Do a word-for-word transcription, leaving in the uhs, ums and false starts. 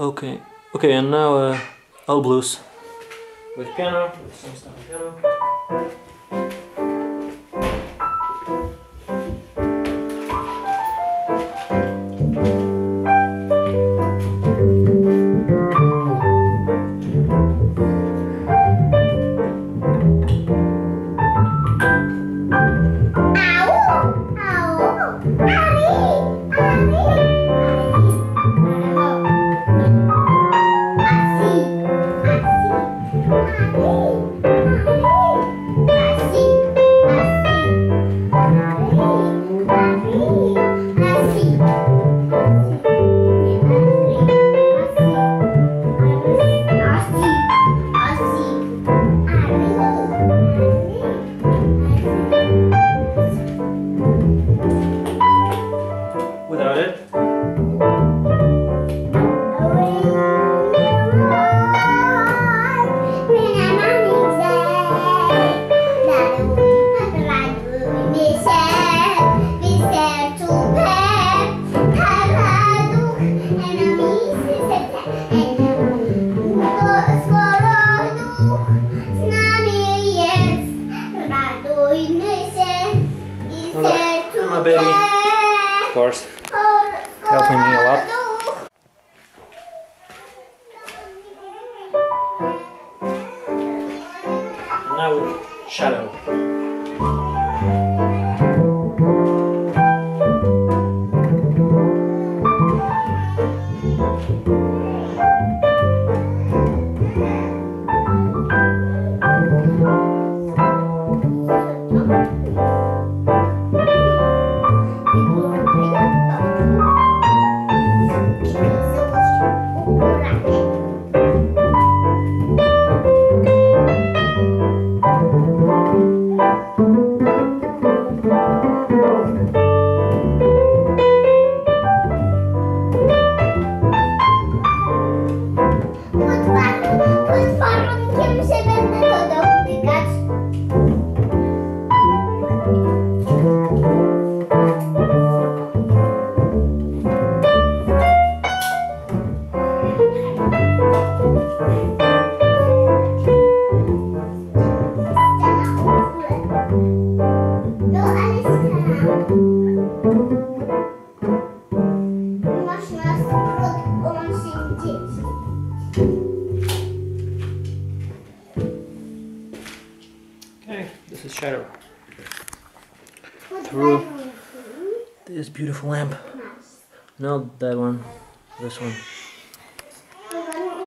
Okay, okay, and now uh, all blues. With piano, with some style piano. Of course, helping me a lot. Now, Shadow. This is Shadow through this beautiful lamp. Not that one, this one.